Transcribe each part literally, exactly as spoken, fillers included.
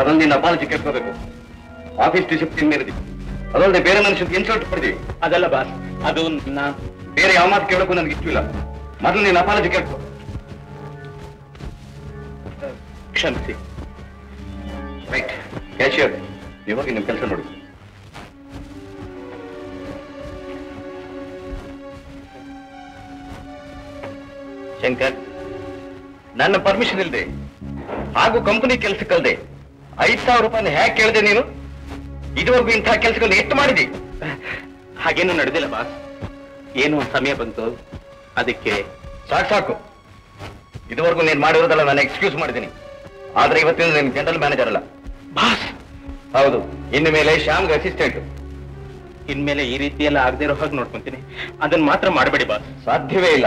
ಅದನ್ನ apology ಕೇಳ್ಕೋಬೇಕು. Office discipline ಮೇಲಿದೆ. ಅದಲ್ಲದೆ ಬೇರೆ ಮನುಷ್ಯನಿಗೆ ಇನ್ಸಲ್ಟ್ ಪಡೆದಿವಿ. ಅದಲ್ಲ ಬಾಸ್, ಅದು ಬೇರೆ ಯಾವ ಮಾತು ಕೇಳೋಕ್ಕೂ ನನಗೆ ಇಷ್ಟ ಇಲ್ಲ. ಮೊದಲು ನೀನು ಅಪಾಲಜಿ ಕೇಳ್ಕೊ. ಕ್ಷಮಿಸಿ. ರೈಟ್ ಕ್ಯಾಶಿಯರ್, ಇವಾಗ ನಿಮ್ಮ ಕೆಲಸ ನೋಡಿ. ಶಂಕರ್, ನನ್ನ ಪರ್ಮಿಷನ್ ಇಲ್ಲದೆ ಹಾಗೂ ಕಂಪನಿ ಕೆಲಸಕ್ಕಲ್ಲದೆ ಐದ್ ಸಾವಿರ ರೂಪಾಯಿ ಹೇಗೆ ಕೇಳಿದೆ ನೀನು? ಇದುವರೆಗೂ ಇಂತಹ ಕೆಲಸಗಳನ್ನ ಎಷ್ಟು ಮಾಡಿದಿ? ಹಾಗೇನು ನಡೆದಿಲ್ಲ ಬಾಸ್, ಏನು ಸಮಯ ಬಂತು ಅದಕ್ಕೆ. ಸಾಕು ಸಾಕು, ಇದುವರೆಗೂ ನೀನು ಮಾಡಿರೋದಲ್ಲ ನಾನು ಎಕ್ಸ್ಕ್ಯೂಸ್ ಮಾಡಿದ್ದೀನಿ. ಆದ್ರೆ ಇವತ್ತಿನ ನೀನು ಜನರಲ್ ಮ್ಯಾನೇಜರ್ ಅಲ್ಲ ಬಾಸ್. ಹೌದು, ಇನ್ನು ಮೇಲೆ ಶ್ಯಾಮ್ಗೆ ಅಸಿಸ್ಟೆಂಟ್. ಇನ್ಮೇಲೆ ಈ ರೀತಿ ಎಲ್ಲ ಆಗದೆ ಇರೋ ಹಾಗೆ ನೋಡ್ಕೊಂತೀನಿ. ಅದನ್ನ ಮಾತ್ರ ಮಾಡಬೇಡಿ ಬಾಸ್. ಸಾಧ್ಯವೇ ಇಲ್ಲ.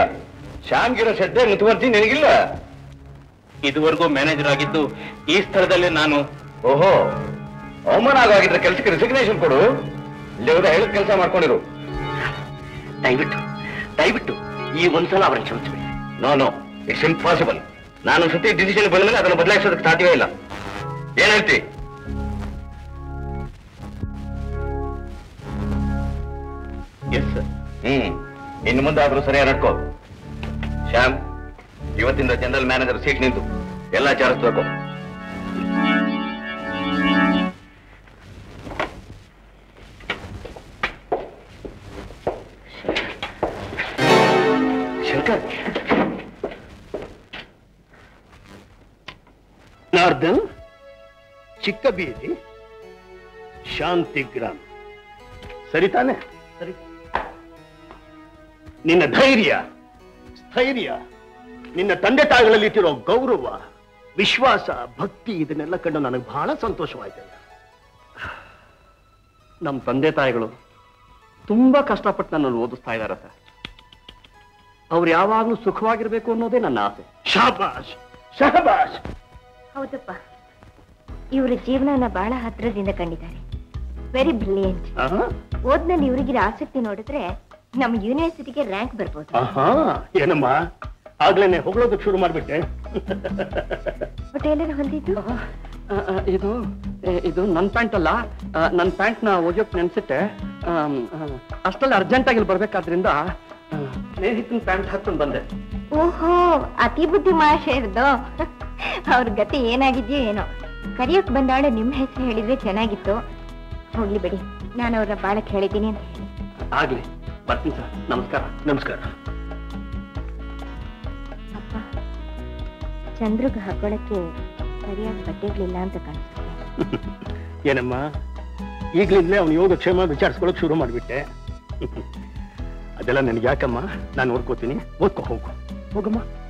ಶ್ಯಾಮ್ಗಿರೋ ಶ್ರದ್ಧೆ ಮುತುವರ್ಜಿ ನಿನಗಿಲ್ಲ. ಇದುವರೆಗೂ ಮ್ಯಾನೇಜರ್ ಆಗಿದ್ದು ಈ ಸ್ಥಳದಲ್ಲಿ ನಾನು. ಓಹೋ, ಅವಮಾನ ಆಗಿದ್ರೆ ಕೆಲಸಕ್ಕೆ ರೆಸಿಗ್ನೇಷನ್ ಕೊಡು. ಇಲ್ಲಿವರೆಗೂ ಹೇಳಿದ ಕೆಲಸ ಮಾಡ್ಕೊಂಡಿರು. ದಯವಿಟ್ಟು ದಯವಿಟ್ಟು ಈ ಒಂದ್ಸಲ ಅವರನ್ನು ಕ್ಷಮಿಸಬೇಕು. No no, it's impossible. ನಾನು ಸತಿ ಡಿಸಿಷನ್ ಬಂದ ಮೇಲೆ ಅದನ್ನು ಬದಲಾಯಿಸೋದಕ್ಕೆ ಸಾಧ್ಯವೇ ಇಲ್ಲ. ಏನ್ ಹೇಳ್ತಿ? Yes sir. ಹ್ಮ್ ಇನ್ನು ಮುಂದಾದ್ರೂ ಸರಿಯಾಗಿ ನಡ್ಕೋ. ಶ್ಯಾಮ್, ಇವತ್ತಿಂದ ಜನರಲ್ ಮ್ಯಾನೇಜರ್ ಸೀಟ್ ನಿಂತು ಎಲ್ಲ ಚಾರಿಸಬೇಕು. ಶಂಕರ್, ನಾರ್ದನ್ ಚಿಕ್ಕಬೀದಿ ಶಾಂತಿ ಗ್ರಾಮ, ಸರಿತಾನೆ? ಸರಿ. ನಿನ್ನ ಧೈರ್ಯ ಸ್ಥೈರ್ಯ, ನಿನ್ನ ತಂದೆ ತಾಯಿಗಳಲ್ಲಿ ಇಟ್ಟಿರೋ ಗೌರವ, ವಿಶ್ವಾಸ, ಭಕ್ತಿ, ಇದನ್ನೆಲ್ಲ ಕಂಡು ನನಗೆ ಬಹಳ ಸಂತೋಷವಾಯ್ತು. ನಮ್ಮ ತಂದೆ ತಾಯಿಗಳು ತುಂಬಾ ಕಷ್ಟಪಟ್ಟು ನನ್ನನ್ನು ಓದಿಸ್ತಾ ಇದ್ದಾರೆ ಸರ್. ಅವ್ರು ಯಾವಾಗ್ಲೂ ಸುಖವಾಗಿರ್ಬೇಕು ಅನ್ನೋದೇ ನನ್ನ ಆಸೆ. ಶಾಬಾಷ್ ಶಾಬಾಷ್. ಹೌದಪ್ಪ, ಇವರ ಜೀವನನ ಬಹಳ ಹತ್ತಿರದಿಂದ ಕಂಡಿದ್ದಾರೆ. Very brilliant. ಓದ್ನಲ್ಲಿ ಇವರಿಗಿರೋ ಆಸಕ್ತಿ ನೋಡಿದ್ರೆ ನಮ್ಮ ಯೂನಿವರ್ಸಿಟಿಗೆ ರ್ಯಾಂಕ್ ಬರ್ಬೋದು. ಏನಮ್ಮ, ಆಗ್ಲೇನೆ ಹೊಗಳೋದಕ್ಕೆ ಶುರು ಮಾಡ್ಬಿಟ್ಟೆ. ಹೊಟ್ಟೆಯಲ್ಲಿ ಹೊಂದಿದ್ದು ಇದು ಇದು ನನ್ನ ಪ್ಯಾಂಟ್ ಅಲ್ಲ, ನನ್ನ ಪ್ಯಾಂಟ್ ನ ಒಗೆಯೋಕ್ ನೆನ್ಸುತ್ತೆ. ಅಷ್ಟೆಲ್ಲ ಅರ್ಜೆಂಟ್ ಆಗಿ ಬರ್ಬೇಕಾದ್ರಿಂದ ಸ್ನೇಹಿತನ ಪ್ಯಾಂಟ್ ಹಾಕೊಂಡು ಬಂದೆ. ಓಹೋ, ಅತಿ ಬುದ್ಧಿ ಮಾಶೇರ್ದು. ಅವ್ರ ಗತಿ ಏನಾಗಿದ್ಯೋ ಏನೋ. ಕರಿಯೋಕ್ ಬಂದಾಳೆ ನಿಮ್ ಹೆಸರು ಹೇಳಿದ್ರೆ ಚೆನ್ನಾಗಿತ್ತು. ಹೋಗ್ಲಿ ಬಿಡಿ, ನಾನು ಅವ್ರನ್ನ ಬಾಳಕ್ ಹೇಳಿದ್ದೀನಿ. ಆಗ್ಲಿ, ಬರ್ತೀನಿ ಸರ್. ನಮಸ್ಕಾರ. ನಮಸ್ಕಾರ. ಅಪ್ಪ, ಚಂದ್ರಗ್ ಹಾಕೊಳ್ಳಕ್ಕೆ ಸರಿಯಾದ ಬಟ್ಟೆಗಳಿಲ್ಲ ಅಂತ ಕಾಣಿಸ್ತಾರೆ. ಏನಮ್ಮ, ಈಗಲಿಂದಲೇ ಅವ್ನು ಯೋಗಕ್ಷೇಮ ವಿಚಾರಿಸ್ಕೊಳಕ್ ಶುರು ಮಾಡಿಬಿಟ್ಟೆ. ಅದೆಲ್ಲ ನನಗೆ ಯಾಕಮ್ಮ, ನಾನು ಓದ್ಕೋತೀನಿ. ಓದ್ಕೊ ಹೋಗು. ಹೋಗಮ್ಮ.